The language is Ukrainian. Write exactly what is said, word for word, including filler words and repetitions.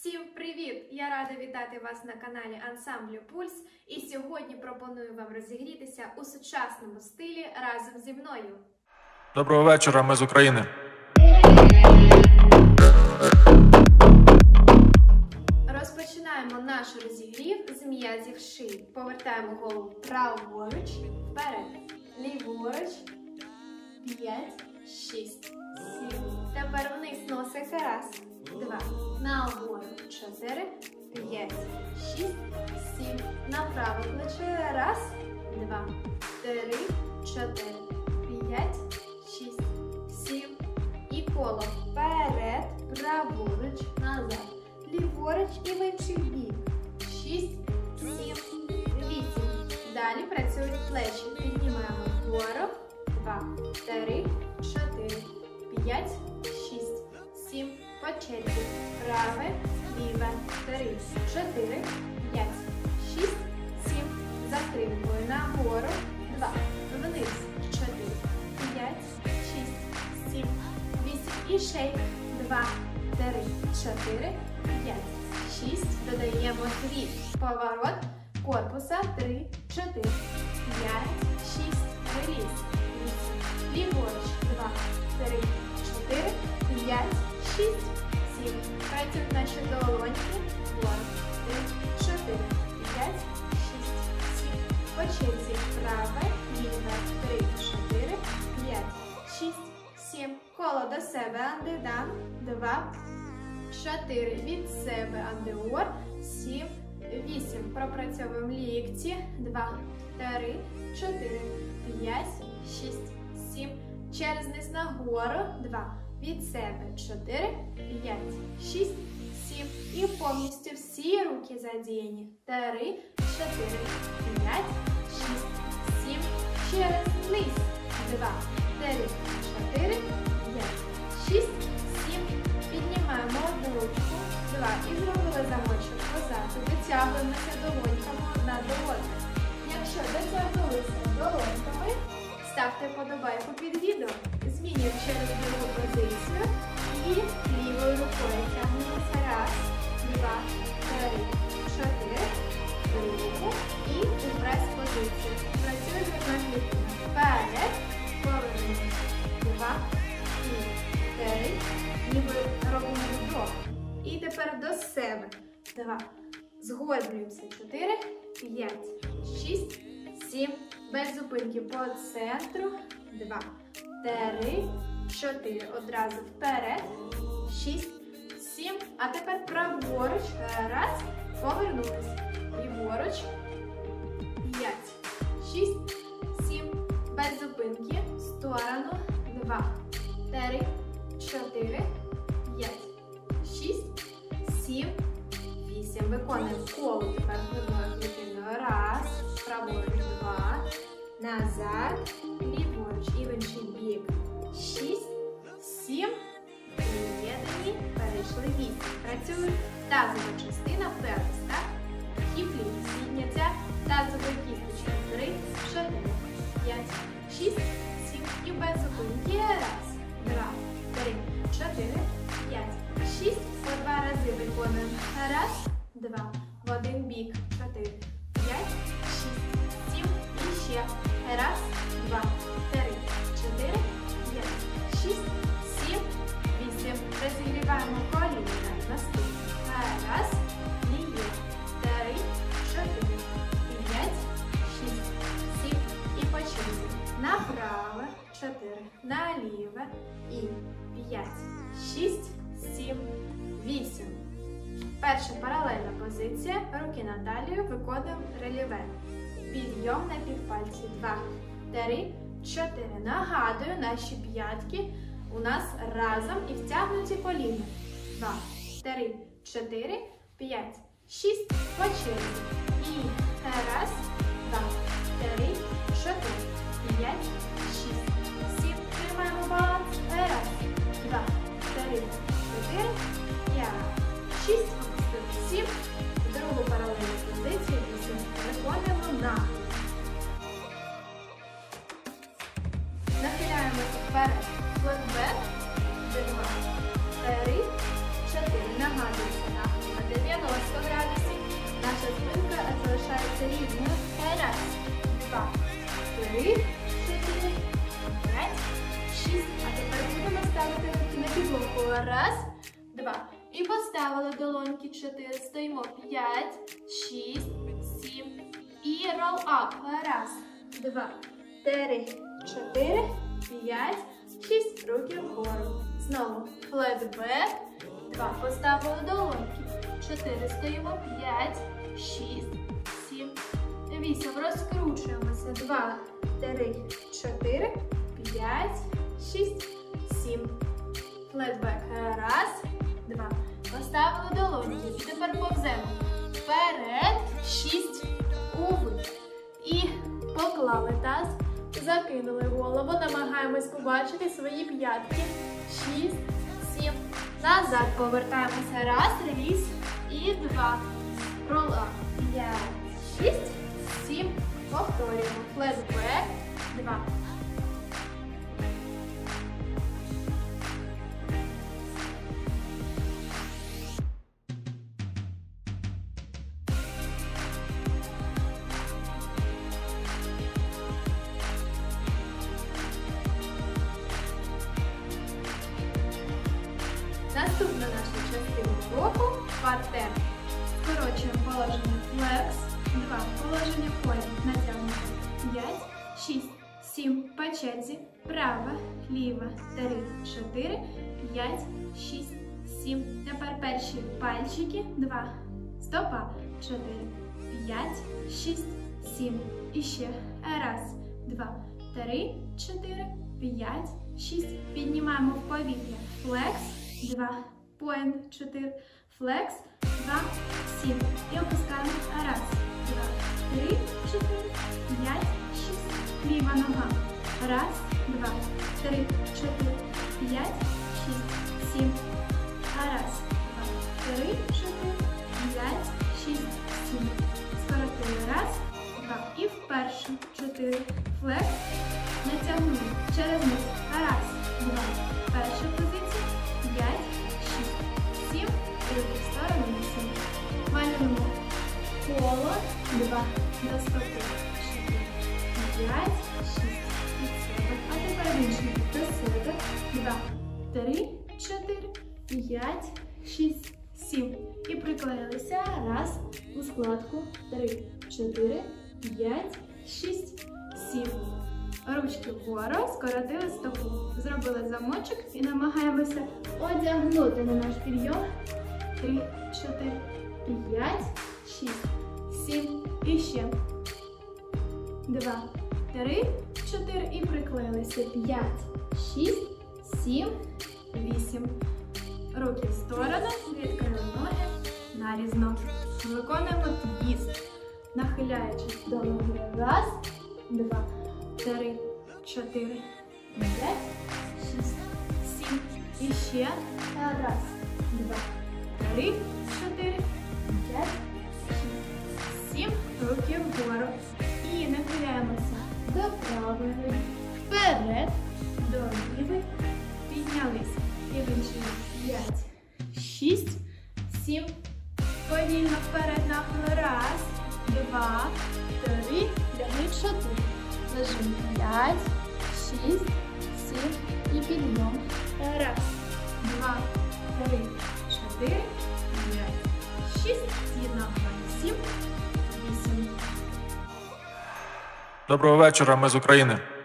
Всім привіт! Я рада вітати вас на каналі Ансамблю Пульс, і сьогодні пропоную вам розігрітися у сучасному стилі разом зі мною. Доброго вечора, ми з України! Розпочинаємо наш розігрів з м'язів шиї. Повертаємо голову праворуч, вперед, ліворуч, п'ять, шість, сім. Тепер вниз носик, раз, два, нагору, чотири, п'ять, шість, сім. Направо плече, раз, два, три, чотири, п'ять, шість, сім. І коло вперед, праворуч, назад, ліворуч і в інший бік. Шість, сім, вісім. Далі працюють плечі. Піднімаємо вгору, два, три, чотири, п'ять, шість, сім. По черзі. Праве, ліве, три, чотири, п'ять, шість, сім. Затримкою нагору, два, вниз, чотири, п'ять, шість, сім, вісім. І шейк, два, три, чотири, п'ять, шість. Додаємо три. Поворот корпуса, три, чотири, п'ять, шість, реліз, вісім. Ліворуч, два, три, чотири, п'ять, шість, сім. Працюють наші долоньки. два, три, чотири, п'ять, шість, сім. По черзі. Праве, ліве, три, чотири, п'ять, шість, сім. Коло до себе, андидан, два, чотири. Від себе, андеор, сім, вісім. Пропрацьовуємо лікті, два, три, чотири, п'ять, шість, сім. Через низ нагору, два, від себе, чотири, п'ять, шість, сім. І повністю всі руки задіяні. три, чотири, п'ять, шість, сім. Через низ, два, три, чотири, п'ять, шість, сім. Піднімаємо одну ручку, два, і зробили замочок позаду. Дотягуємося долоньками одна до одної. Якщо дотягнулися долоньками, ставте подобайку під відео. Змінюємо через другу позицію і лівою рукою тягнемося. Раз, два, три, чотири, другу і прес позицію. Працюємо магнітно. Вперед, повернемося. Два, три, ніби робимо вдох. І тепер до себе. Два, згорблюємося. Чотири, п'ять, шість, сім. Без зупинки по центру. Два, три, чотири. Одразу вперед. Шість, сім. А тепер праворуч. Раз. Повернулись. Ліворуч. П'ять, шість, сім. Без зупинки. В сторону. Два, три, чотири, п'ять, шість, сім, вісім. Виконуємо коло тепер глибиною клітиною. Раз. Праворуч. Два. Назад. Ліворуч. І в інший бік. Шість. Сім. Приєднані. Перейшли вісім. Працює тазова частина. Пелвіс. Так? Хіплі. Підняття тазової кісточки. Три. Чотири. П'ять. Шість. Сім. І без зупинки. Раз. Два. Три. Чотири. П'ять. Шість. По два рази виконуємо. Раз. Два. В один бік. Чотири. П'ять. Шість. Ще. Раз, два, три, чотири, п'ять, шість, сім, вісім. Розігріваємо коліна. Наступно. Раз, ліві, три, чотири, п'ять, шість, сім. І по черзі. Направо, чотири, наліве і п'ять, шість, сім, вісім. Перша паралельна позиція. Руки на талію. Виконуємо реліве. Підйом на півпальці. Два, три, чотири. Нагадую, наші п'ятки у нас разом і втягнуті коліна. Два, три, чотири, п'ять, шість. По черзі. І раз, два, три, чотири, п'ять, шість, сім. Тримаємо баланс. Раз, два, три, чотири, п'ять, шість, сім. Другу паралельну позицію. Вісім. Виконуємо нахил. Нахиляємося вперед. Флотбек. Два, три, чотири. Нагадуємося нахил. раз, два. І поставили долоньки чотири. Стоїмо п'ять, шість, сім. І roll up. Раз, два, три, чотири, п'ять, шість. Руки вгору. Знову флетбек. Два. Поставили долоньки. Чотири. Стоїмо п'ять, шість, сім, вісім. Розкручуємося. Два, три, чотири, п'ять, шість, сім. Флетбек. Раз, два. Поставили долоньки. І тепер повземо вперед. Шість. Увид. І поклали таз. Закинули голову. Намагаємось побачити свої п'ятки. Шість, сім. Назад повертаємося. Раз, реліз. І два. Рола. П'ять, шість, сім. Повторюємо. Флетбек. Два. Наступна наша частина боку – партер. Скорочуємо положення флекс, два, положення колін, натягнемо, п'ять, шість, сім, по черзі, права, ліва, три, чотири, п'ять, шість, сім. Тепер перші пальчики, два, стопа, чотири, п'ять, шість, сім, і ще, раз, два, три, чотири, п'ять, шість. Піднімаємо в повітря, флекс, два, поінт, чотири, флекс, два, сім. І опускаємо, раз, два, три, чотири, п'ять, шість. Ліва нога, раз, два, три, чотири, п'ять, шість, сім. Раз, два, три, чотири, п'ять, шість, сім. Скоротили, раз, два. І вперше, чотири, флекс, натягнули, через низ, раз, два, перша позиція, п'ять, шість, сім, другу сторону вісім. Малюємо коло, два, до стопи, чотири, п'ять, шість, сім. А тепер інший до себе, два, три, чотири, п'ять, шість, сім. І приклеїлися, раз, у складку, три, чотири, п'ять, шість, сім. Ручки вгору, скоротили стопу, зробили замочок і намагаємося одягнути на наш підйом. Три, чотири, п'ять, шість, сім і ще. Два, три, чотири і приклеїлися. П'ять, шість, сім, вісім. Руки в сторону, відкрили ноги нарізно. Виконуємо твіст, нахиляючись до ноги. Раз, два, три, чотири, п'ять, шість, сім. І ще раз, два, три, чотири, п'ять, шість, сім. Руки вгору. І нахиляємося до правої ноги. Вперед, до лівої. Піднялися. І в інший п'ять, шість, сім. Повільно вперед нахил. Раз, два, три, лягли, чотири. Лежимо п'ять, шість, сім і підйом. Раз, два, три, чотири, п'ять, шість, з'єднав сім, вісім. Доброго вечора, ми з України.